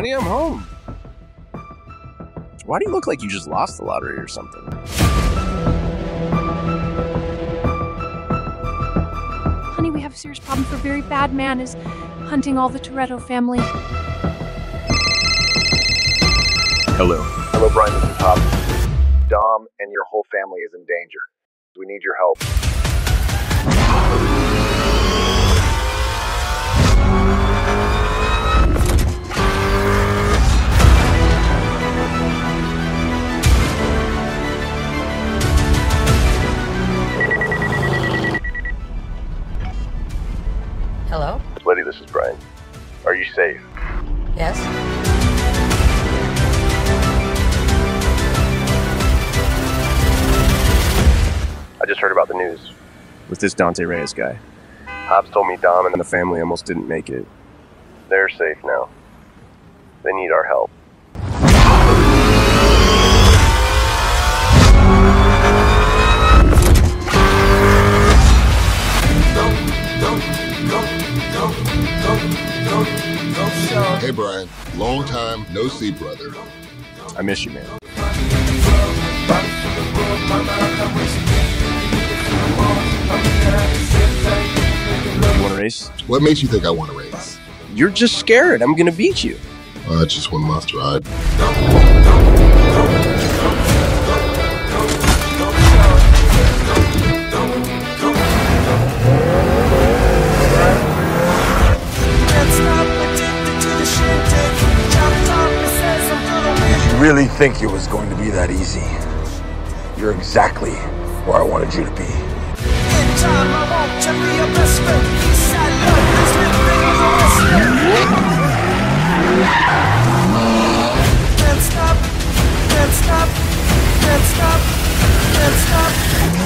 honey, I'm home. Why do you look like you just lost the lottery or something? Honey, we have a serious problem. For a very bad man is hunting all the Toretto family. Hello. Hello, Brian and Pop. Dom and your whole family is in danger. We need your help. Hello? Letty, this is Brian. Are you safe? Yes. I just heard about the news. With this Dante Reyes guy. Hobbs told me Dom and the family almost didn't make it. They're safe now. They need our help. Hey Brian, long time no see, brother. I miss you, man. You want to race? What makes you think I want to race? You're just scared I'm gonna beat you. That's just one monster ride. I really think it was going to be that easy. You're exactly where I wanted you to be. Can't stop, can't stop, can't stop, can't stop.